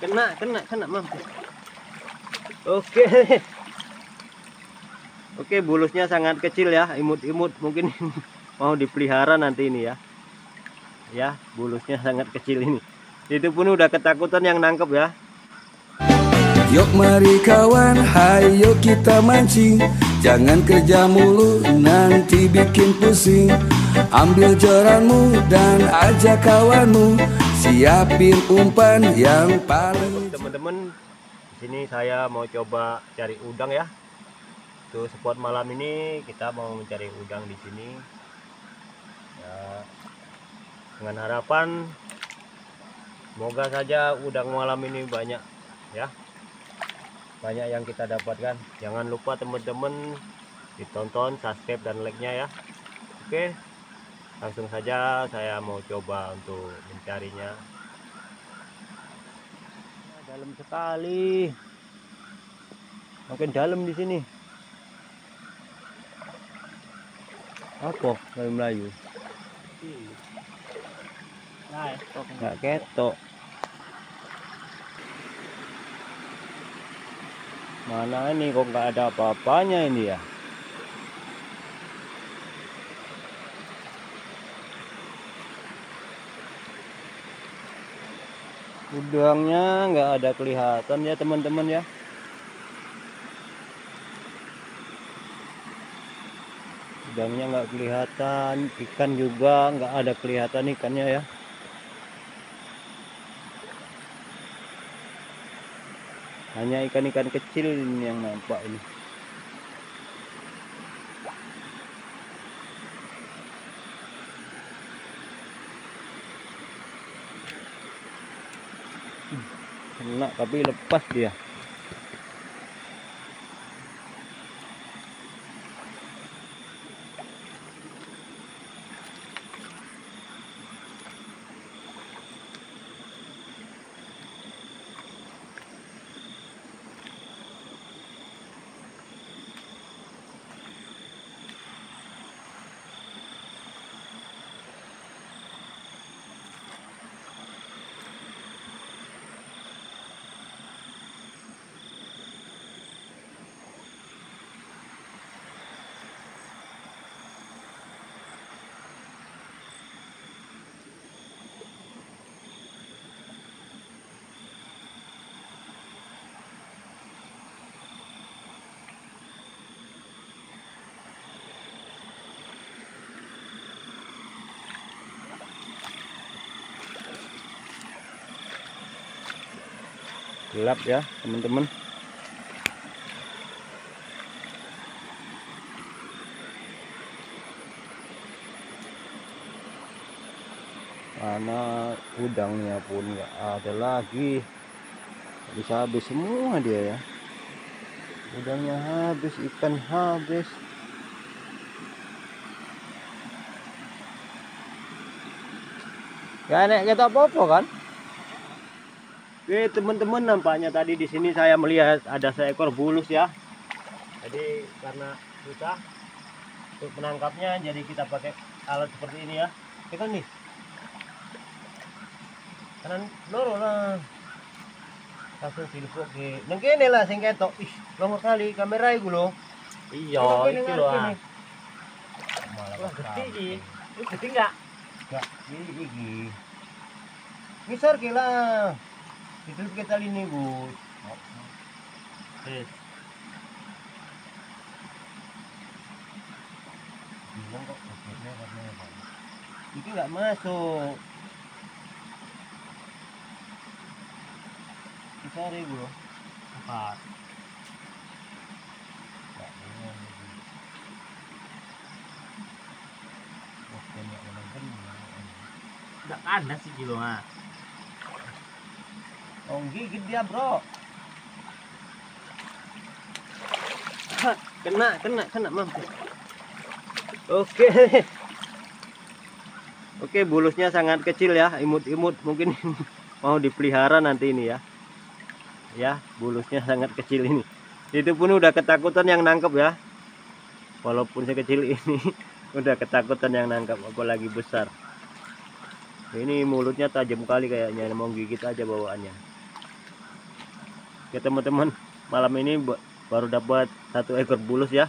Kena mampus. Oke, bulusnya sangat kecil ya, imut-imut mungkin mau dipelihara nanti ini ya. Ya, bulusnya sangat kecil ini. Itu pun udah ketakutan yang nangkep ya. Yuk mari kawan, hayo kita mancing. Jangan kerja mulu, nanti bikin pusing. Ambil joranmu dan ajak kawanmu. Siapin umpan yang paling. Teman-teman, di sini saya mau coba cari udang ya. Tuh spot malam ini kita mau mencari udang di sini. Ya, dengan harapan semoga saja udang malam ini banyak ya. Banyak yang kita dapatkan. Jangan lupa teman-teman ditonton, subscribe dan like-nya ya. Oke, langsung saja saya mau coba untuk mencarinya. Dalam sekali, makin dalam di sini. Apa kayu Melayu? Nggak ketok. Mana ini kok nggak ada apa-apanya ini ya. Udangnya nggak ada kelihatan ya teman-teman ya. Udangnya nggak kelihatan, ikan juga nggak ada kelihatan ikannya ya. Hanya ikan-ikan kecil ini yang nampak ini. Kena tapi lepas dia. Gelap ya teman-teman. Mana udangnya pun nggak ada lagi. Habis semua dia ya. Udangnya habis, ikan habis. Gak enak kita apa-apa kan? Oke teman-teman, nampaknya tadi di sini saya melihat ada seekor bulus ya. Jadi karena susah untuk menangkapnya, jadi kita pakai alat seperti ini ya. Tekan nih. Kanan loro lah. Langsung silpuk ke. Nang kene lah sing ketok. Ih, lama kali kamera iku lho. Iya, itu lho. Malah gede iki. Lu gede enggak? Enggak, iki. Ngisor ki lah. Itu kita ini bu, bilang kok bagiannya karena itu nggak masuk. Kita ribu empat. Nggak ada sih kiloan. Gigit dia bro. Kena mampus. Oke, bulusnya sangat kecil ya, imut-imut mungkin mau dipelihara nanti ini ya. Ya, bulusnya sangat kecil ini. Itu pun udah ketakutan yang nangkep ya. Walaupun sekecil ini udah ketakutan yang nangkep, apalagi besar. Ini mulutnya tajam kali kayaknya, mau gigit aja bawaannya. Oke teman-teman, malam ini baru dapat satu ekor bulus ya.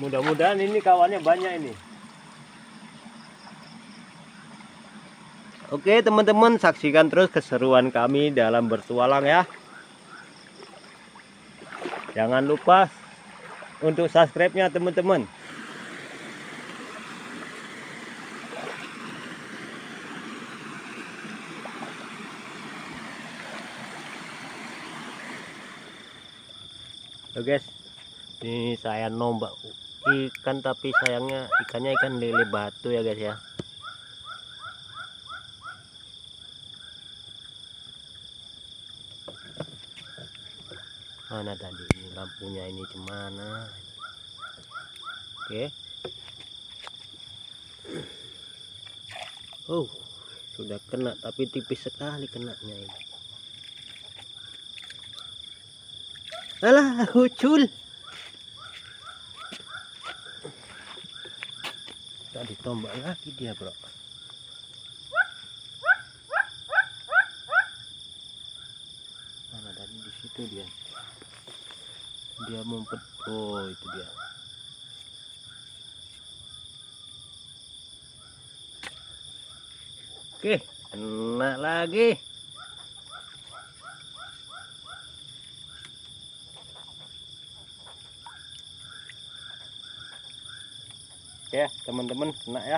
Mudah-mudahan ini kawannya banyak ini. Oke teman-teman, saksikan terus keseruan kami dalam bertualang ya. Jangan lupa untuk subscribe-nya teman-teman. Oke guys, ini saya nombak ikan, tapi sayangnya ikannya ikan lele batu ya guys ya. Mana tadi ini lampunya, ini cemana. Oke. Oh, sudah kena tapi tipis sekali kenanya ini. Alah, hucul. Tadi tombak lagi dia, bro. Mana tadi di situ dia. Dia mumpet. Oh, itu dia. Oke, kena lagi. Oke, teman-teman, kena ya.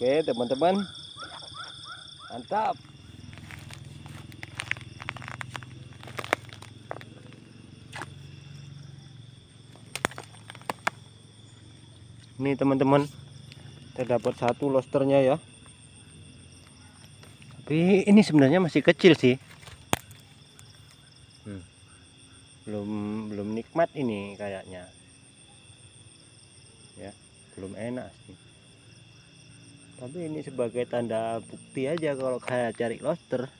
Oke teman-teman, mantap. Ini teman-teman, terdapat satu lobsternya ya. Tapi ini sebenarnya masih kecil sih. Belum nikmat ini kayaknya. Ya, belum enak sih. Tapi ini sebagai tanda bukti aja kalau saya cari lobster.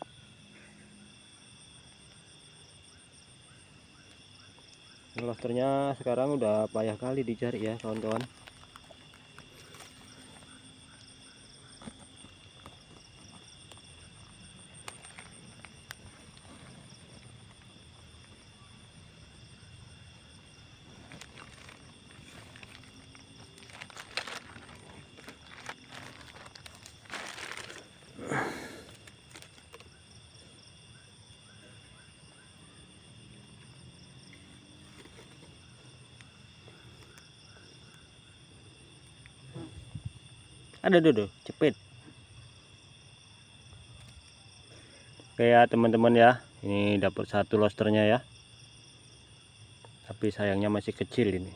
Lobsternya sekarang udah payah kali dicari ya kawan-kawan. Ada dodo cepet. Oke ya teman-teman ya, ini dapat satu lobsternya ya, tapi sayangnya masih kecil ini.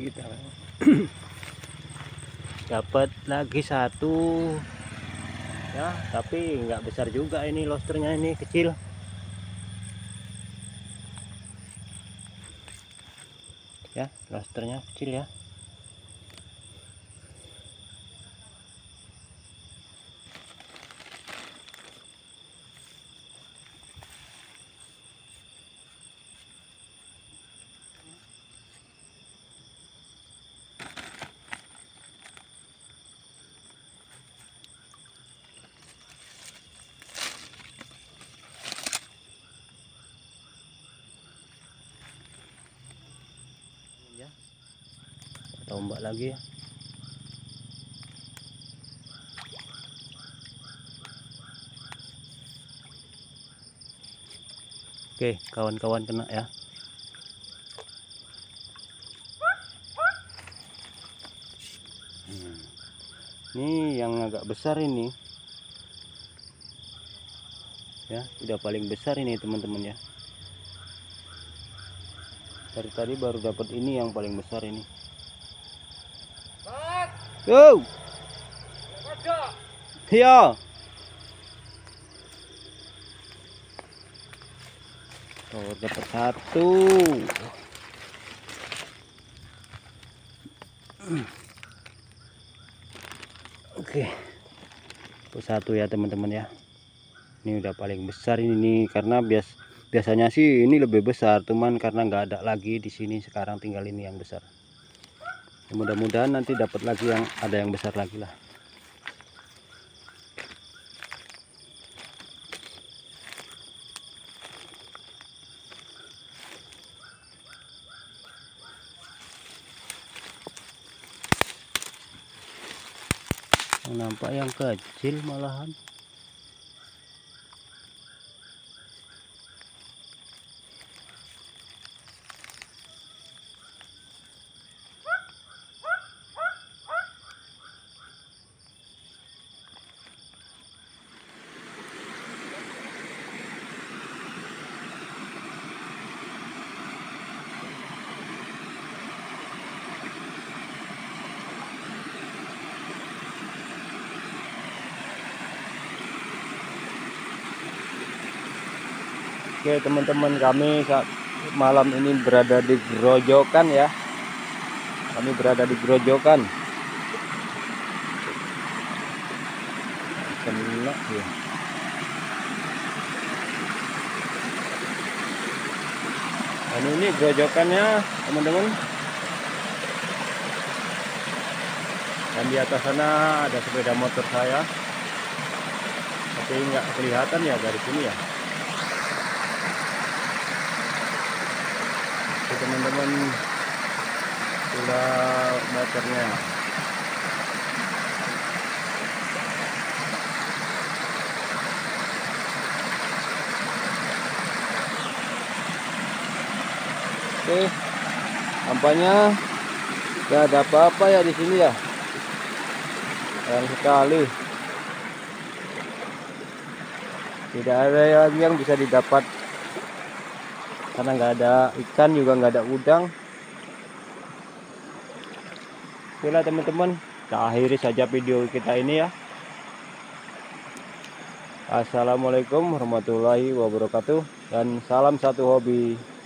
Kita dapat lagi satu ya, tapi nggak besar juga ini lobsternya, ini kecil. Ya, lobsternya kecil ya. Tombak lagi ya. Oke kawan-kawan, kena ya. Ini yang agak besar ini ya, udah paling besar ini teman-teman ya. Dari tadi baru dapat ini yang paling besar ini. Go. Iya. Oh, dapat satu. Oke. Dapat satu ya teman-teman ya. Ini udah paling besar ini karena biasanya sih ini lebih besar, cuman karena nggak ada lagi di sini sekarang tinggal ini yang besar. Mudah-mudahan nanti dapat lagi yang ada yang besar lagi lah. Nampak yang kecil malahan. Oke teman-teman, kami malam ini berada di Grojokan ya. Kami berada di Grojokan. Kena ya. Dan ini Grojokannya teman-teman. Dan di atas sana ada sepeda motor saya. Tapi nggak kelihatan ya dari sini ya. Teman-teman, sudah motornya oke, tampaknya nggak ada apa-apa ya di sini ya, sayang sekali tidak ada yang bisa didapat karena nggak ada ikan juga, nggak ada udang. Oke lah teman-teman, kita akhiri saja video kita ini ya. Assalamualaikum warahmatullahi wabarakatuh dan salam satu hobi.